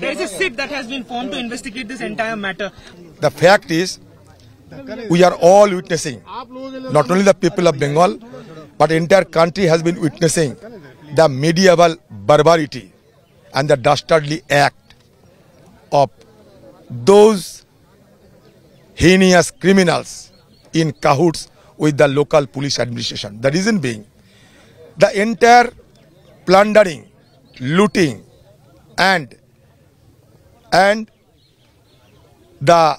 There is a SIT that has been formed to investigate this entire matter. The fact is, we are all witnessing, not only the people of Bengal, but the entire country has been witnessing the medieval barbarity and the dastardly act of those heinous criminals in cahoots with the local police administration. The reason being, the entire plundering, looting and the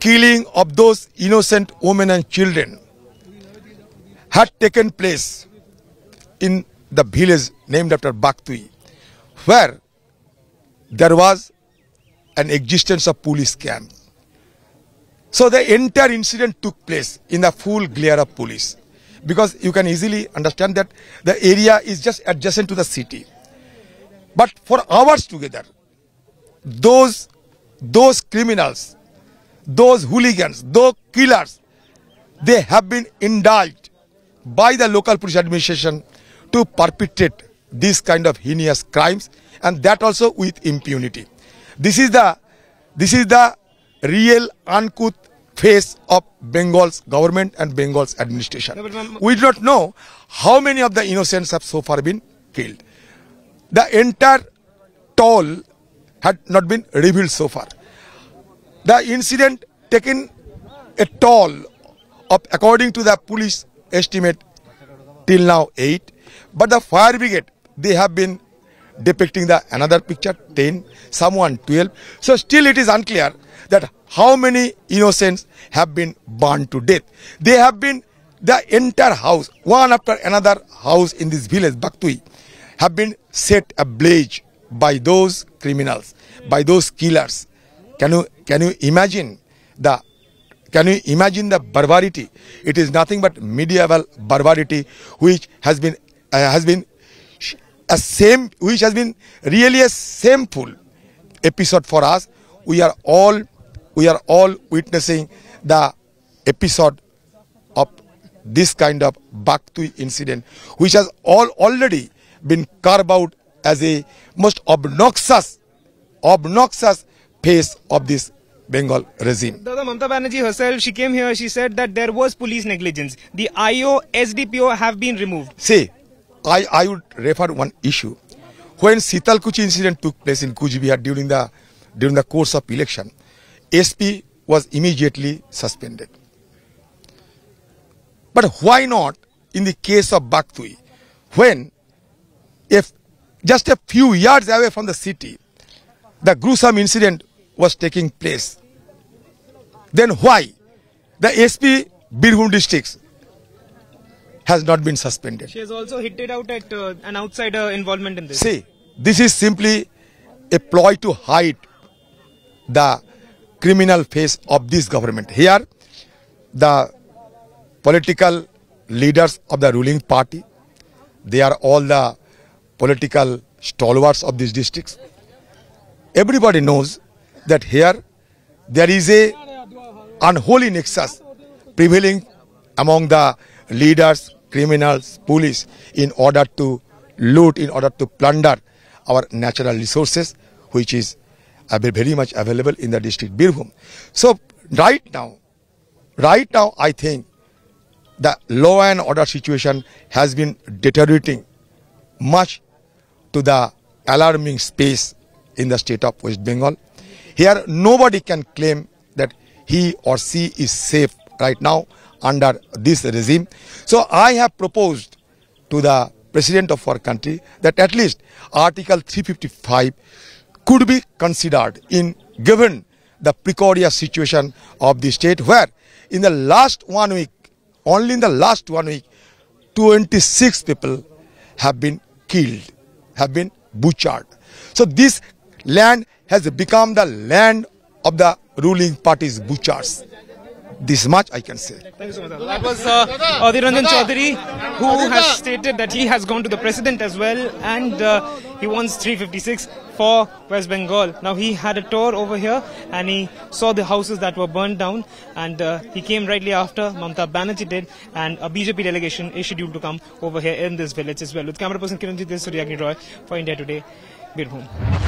killing of those innocent women and children had taken place in the village named after Bakhtui, where there was an existence of police camp. So the entire incident took place in the full glare of police, because you can easily understand that the area is just adjacent to the city. But for hours together, those criminals, those hooligans, those killers, they have been indulged by the local police administration to perpetrate these kind of heinous crimes, and that also with impunity. This is the real uncouth face of Bengal's government and Bengal's administration. We do not know how many of the innocents have so far been killed. The entire toll had not been revealed so far. The incident taken a toll of, according to the police estimate, till now 8, but the fire brigade, they have been depicting the another picture 10, someone 12. So still it is unclear that how many innocents have been burned to death. They have been, the entire house, one after another house in this village, Bakhtui, have been set ablaze by those criminals, by those killers. Can you imagine the barbarity? It is nothing but medieval barbarity, which has been really a shameful episode for us. We are all witnessing the episode of this kind of Bakhtui incident, which has already been carved out as a most obnoxious face of this Bengal regime. Mamata Banerjee herself, she came here, she said that there was police negligence. The I/O, SDPO have been removed. See, I would refer one issue. When Sital Kuchi incident took place in Kujibiya during the course of election, SP was immediately suspended. But why not in the case of Bakhtui, when if just a few yards away from the city, the gruesome incident was taking place? Then why the SP Birbhum districts has not been suspended? She has also hinted out at an outsider involvement in this. See, this is simply a ploy to hide the criminal face of this government. Here, the political leaders of the ruling party, they are all the political stalwarts of these districts. Everybody knows that here there is a unholy nexus prevailing among the leaders, criminals, police, in order to loot, in order to plunder our natural resources, which is very much available in the district Birbhum. So right now I think the law and order situation has been deteriorating much to the alarming space in the state of West Bengal. Here nobody can claim that he or she is safe right now under this regime. So I have proposed to the president of our country that at least Article 355 could be considered in given the precarious situation of the state, where in the last 1 week, only in the last 1 week, 26 people have been killed, have been butchered. So this land has become the land of the ruling party's butchers. This much I can say. Thank you so much. That was Adhir Ranjan Chowdhury, who has stated that he has gone to the president as well, and he wants 356 for West Bengal. Now, he had a tour over here and he saw the houses that were burned down, and he came rightly after Mamata Banerjee did, and a BJP delegation is scheduled to come over here in this village as well. With camera person Kiranji, this is Suryagni Roy for India Today, Birbhum.